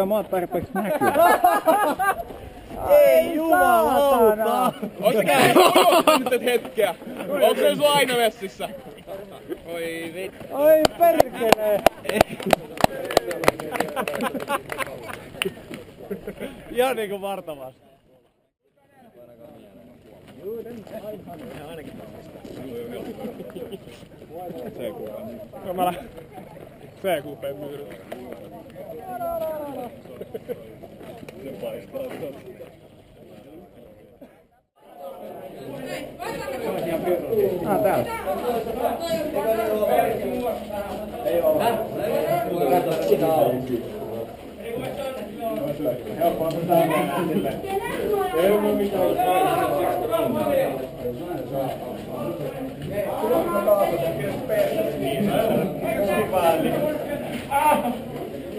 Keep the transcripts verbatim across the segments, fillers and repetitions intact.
jakamaan tarpeeksi näkyy. Ei jumalauta! Ois tää nyt hetkeä? Onks se sun aina vessissä? Oi vittu. Oi perkele! Ihan niinku vartavasti. Kamala. C Q P myyryllä. Se paistaa totta. Ah, täällä. Ei oo. Häh? Katsotaan sitä auki. Helppoa pitää nähdä. Ei oo mitään. Ei Ah!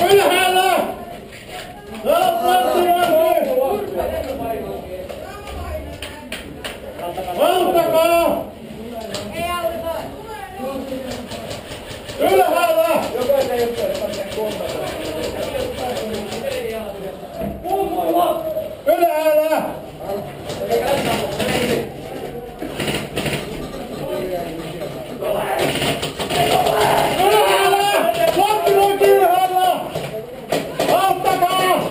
Ylhäällä! Valtakaa! Ei auta! Ylhäällä! Jokaisen juttuja tarvitsee kuntaa. Ylhäällä! Ylhäällä! Lattinointi ylhäällä! Auttakaa!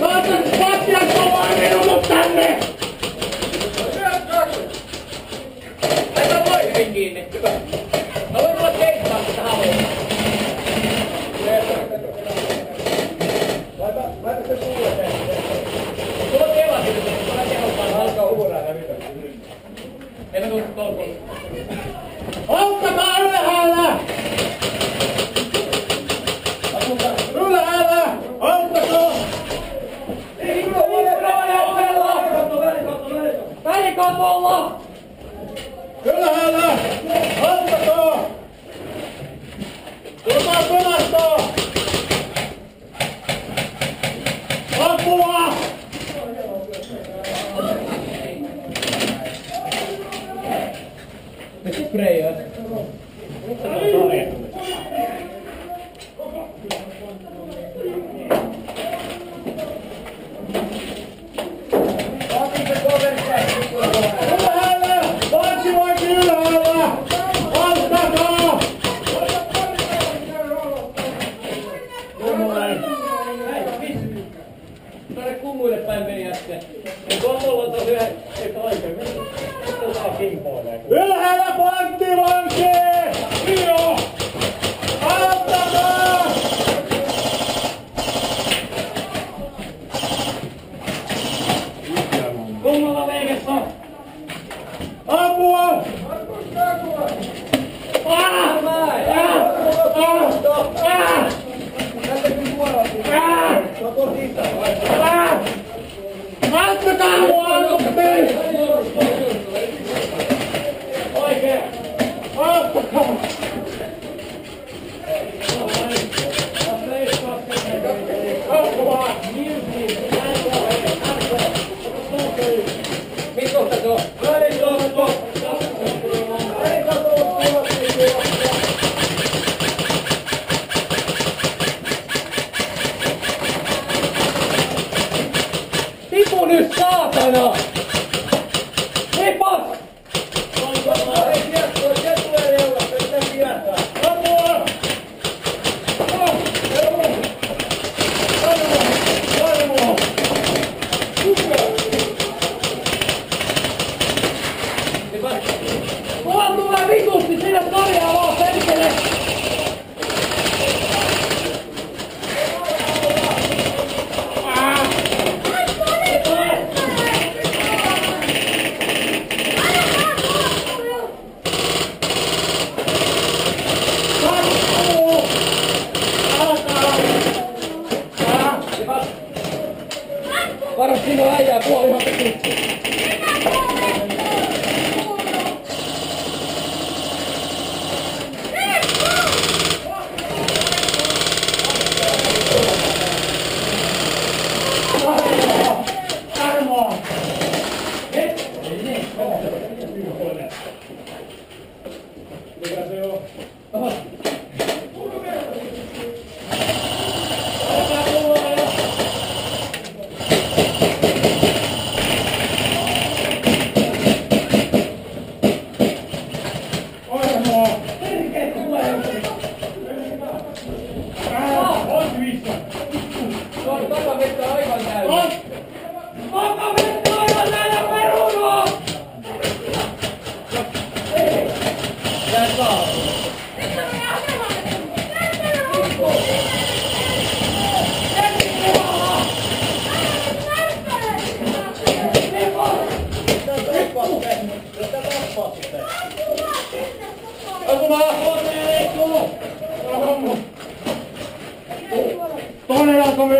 Laitan patjat kovaa minut tänne! Laita voihin kiinni! Mä voin olla keittaa sitä haluaa. Laita, laita se sulle. Auttakaa ylhäällä! Ylhäällä! Auttakaa! Välikatolla! Ylhäällä! Auttakaa! Tulkaa pelastaa! Apua! Sprayat. Ylhäällä panttivanki! Joo! Auttakaa! Kummalla veikessä? Apua! Ah! Ah! Ah! Ah! Auttakaa mua aluksi! Let's go!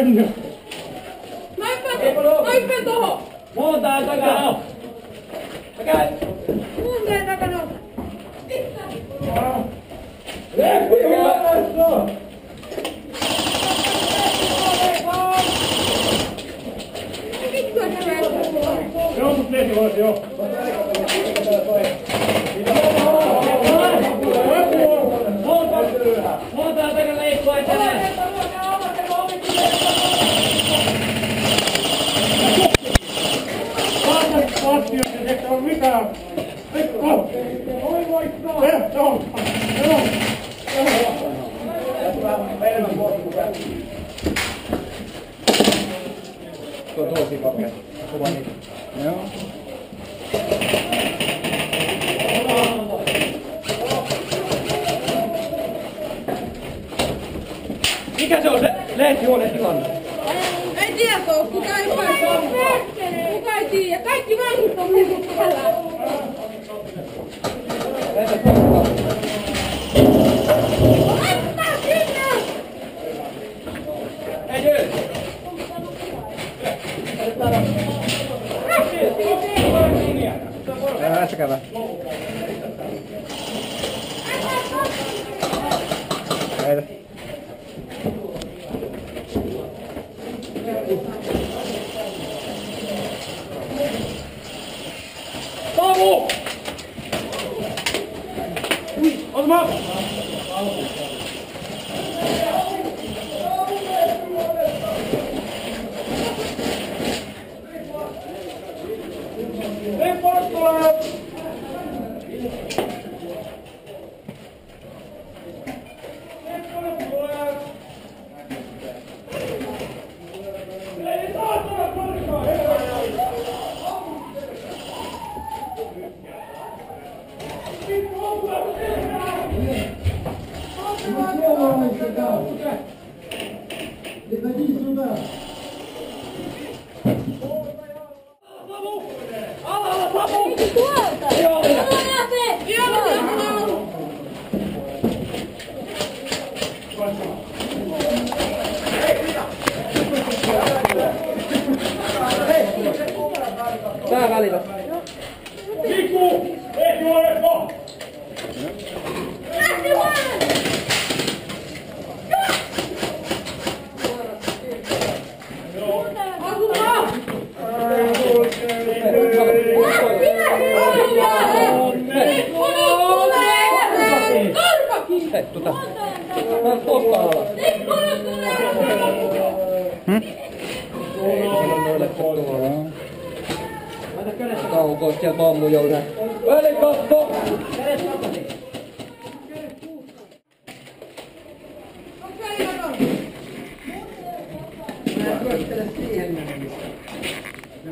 रही है।もうだだから。 Mikä se on se lehtihuonetilanne? Ei tietoa, kuka ei kuka ei tiedä. Kaikki vanhut on minut täällä. Käydä. Käydä. Tavu! Ui, ota mä!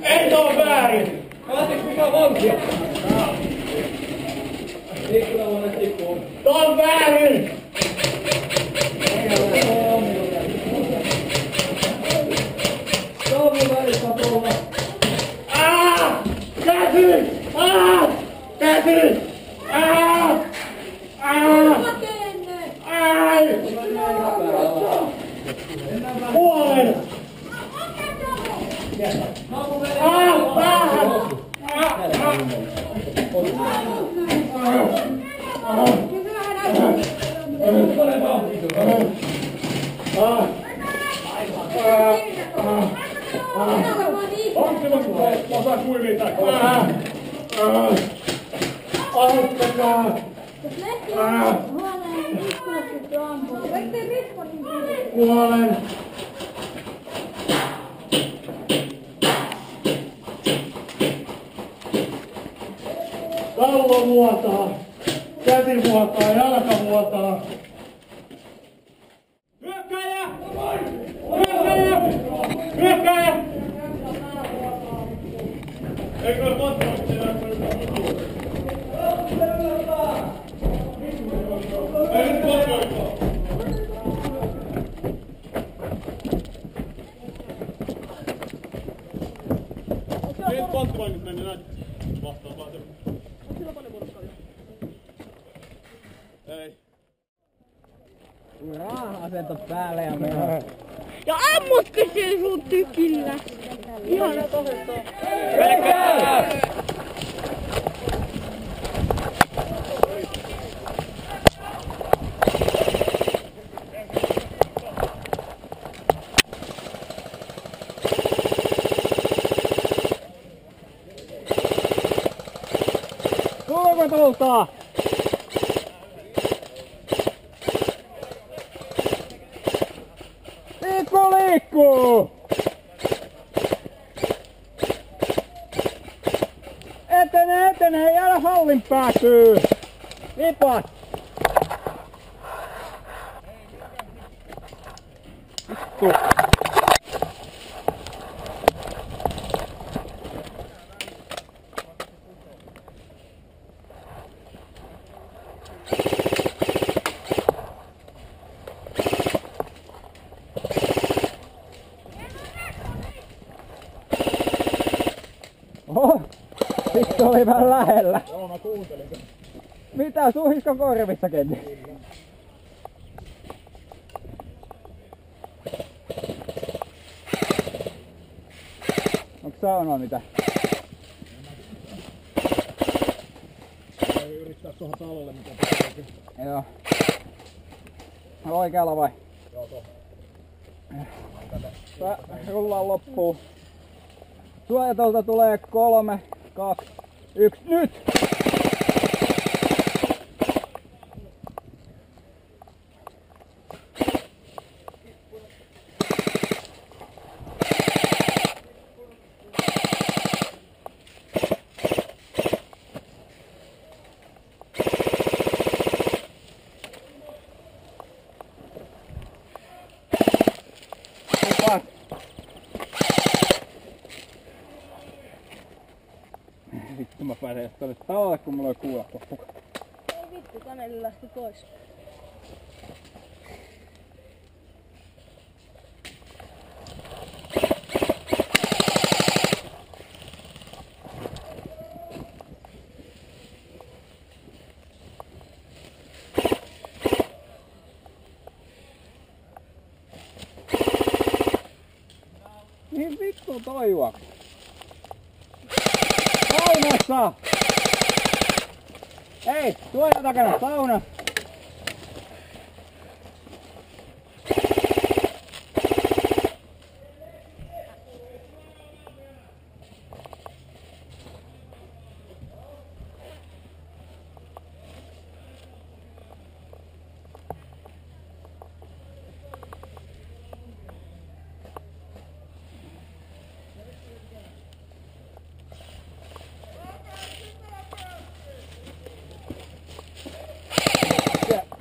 Ei ole väärin! Kaateks mikä on vankia? Tää on väärin! Aah! Käsi! Aah! Käsi! Aah! Aah! Ai! Puolen! Ah, ah, ah, Kallo vuotaa, käsi vuotaa, jalka vuotaa. Hyökkääjä! Hyökkääjä! Hyökkääjä! Eikö ole potkauksia? Ei nyt potkauksia! Nyt potkauksia meni näin. Vahtaa vahtaa. Jaa, asenta päälle ja mennään. Ja ammutte sen sun tykillä. Ihana kohdetta. Tuleeko tultaa? Liikkuu, liikkuu! Etene, etene, jäädä hallin päätyy! Lipas! Vittu! Oho! Vittu oli vähän lähellä! Joo, mä kuuntelin sen. Mitä? Suhisko korvissa kenni? Onks saunaa mitä? Ei yrittää tuohon talolle mitä pitääkin. Joo. No oikealla vai? Joo tohon. Tää rullaan loppuun. Suojatolta tulee kolme, kaksi, yksi, nyt! Vittu mä pääsen tonne tavalle, kun mulla ei kuulla kohta. Ei vittu, Taneli lähti pois. Mihin vittu on toi juoksu? Saunassa! Ei, suojan takana, sauna!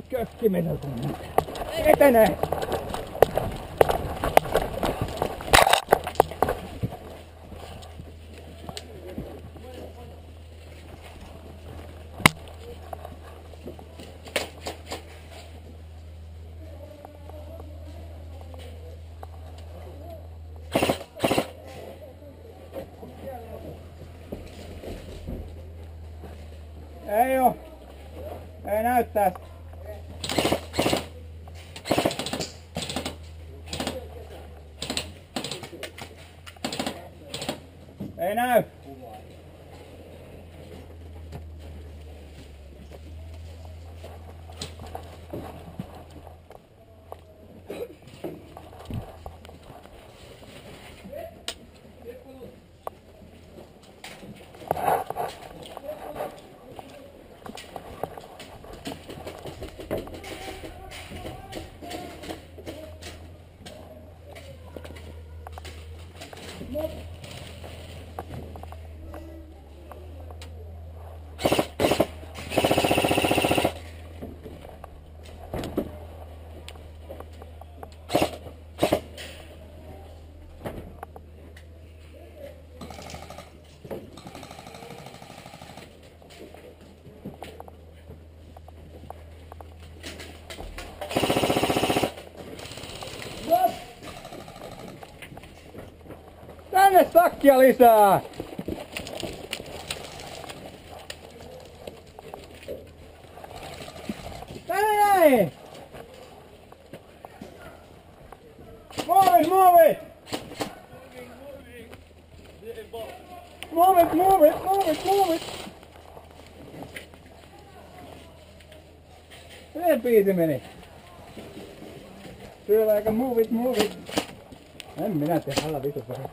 Kökki mennä tuonne. Etene! Ei oo! Ei näyttää! Ei näy! Tänne takkia lisää! Tänne näin! Moi! forward. Let's be a minute. Feel like I move it, move it. En minä tehdään alla vitus vähän.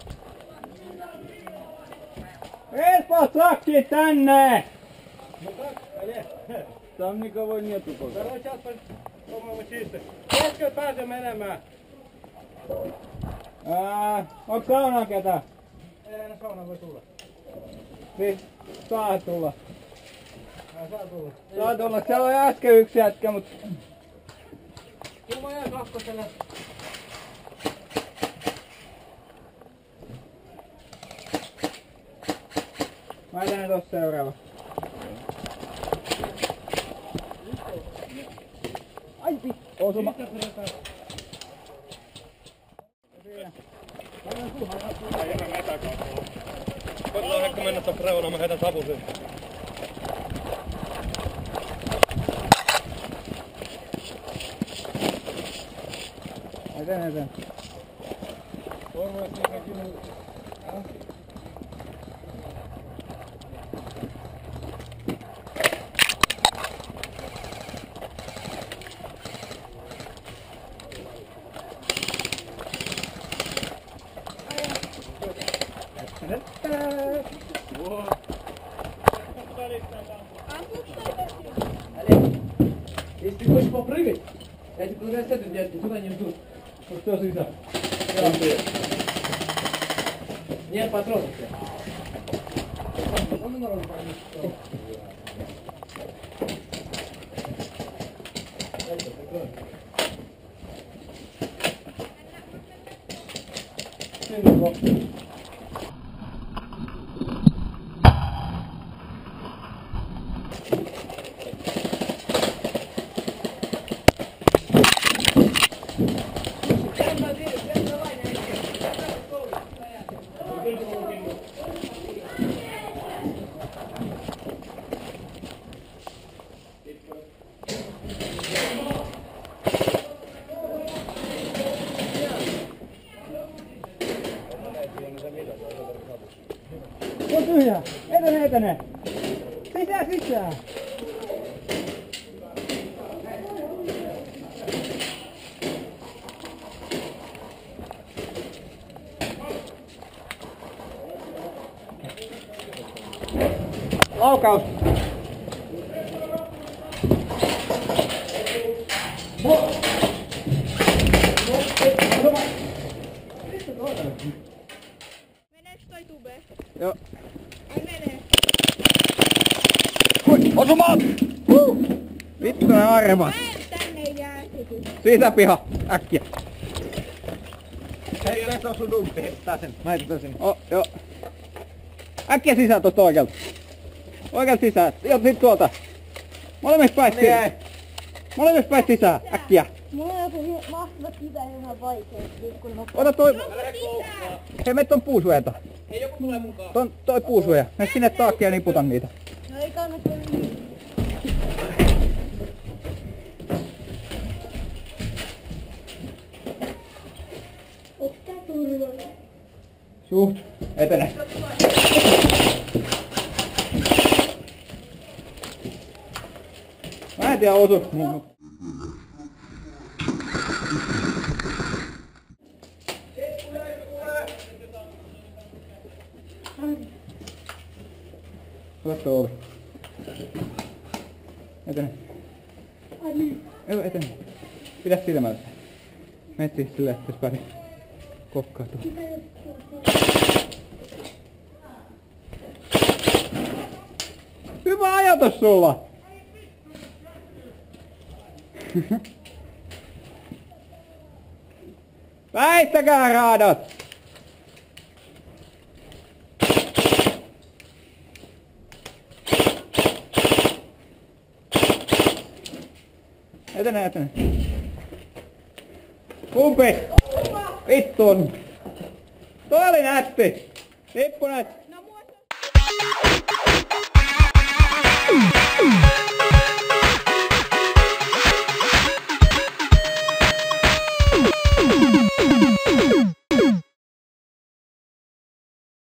Elpo sakki tänne! No tak, ale. Tam nikogo nietu poza. Teraz czas pomału czysty. Jeszcze patrzę menemään. Onko saunaan ketään? Ei aina saunaan voi tulla. Niin, saa tulla. Saa tulla. Saa tulla. Siellä oli äsken yksi jätkä, mutta... Kyllä mä jään kakkoselle. Mä lähden tossa seuraava. Ai pit! Osuma! Ei enää metää kautta. Koitetaan ehkä mennä tossa reunaan, mä heitän savu sinne. Eteen, eteen. Toivon, että kaikki muu... Если ты хочешь попрыгать, я тебе предлагаю с этой девочкой, куда не ждут. Ну что же это? Нет патронов. On tyhjää! Etene, etene! Sisää, sisää! Laukaus! Joo. Ai menee. Oi, osumaan! Huh! Vittu ne arvat. Tänne jää situ. Siitä piha, äkkiä. Ei ole se osu dumpi, heittää sen. Mä heitetään sinne. Oh, joo. Äkkiä sisään tosta oikealta. Oikealta sisään. Joo, sit tuolta. Molemmat päät sisään. Molemmat päät sisään, äkkiä. Mulla on joku mahtuvat hyvää ihan vaikeesti. Ota toi... Hei, mene ton puusuojelta. Hei, joku tulee mukaan. Ton, toi puusuoja. Mene sinne taakki ja niputa niitä. No ei kannata niitä. Ottaa turvalle. Suht. Etene. Mä en tiedä osu. Laittaa ovi. Etene. Ai niin. Joo, etene. Pidä silmällä. Menet siis silleen, jos pääsi kokkautua. Hyvä ajatus sulla! Väistäkää raadat! Etene, etene. Kumpi? Vittu on. Toi oli nätti. Tippu nätti.